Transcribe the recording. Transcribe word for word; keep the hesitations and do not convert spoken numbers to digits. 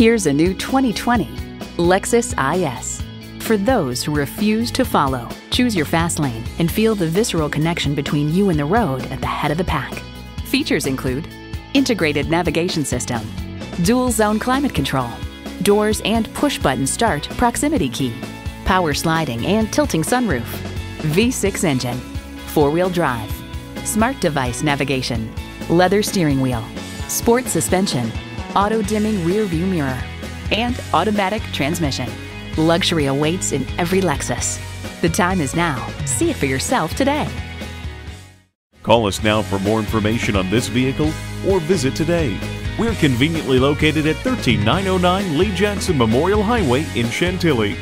Here's a new twenty twenty Lexus I S. For those who refuse to follow, choose your fast lane and feel the visceral connection between you and the road at the head of the pack. Features include integrated navigation system, dual zone climate control, doors and push button start proximity key, power sliding and tilting sunroof, V six engine, four-wheel drive, smart device navigation, leather steering wheel, sport suspension, auto-dimming rear-view mirror, and automatic transmission. Luxury awaits in every Lexus. The time is now. See it for yourself today. Call us now for more information on this vehicle or visit today. We're conveniently located at one three nine zero nine Lee Jackson Memorial Highway in Chantilly.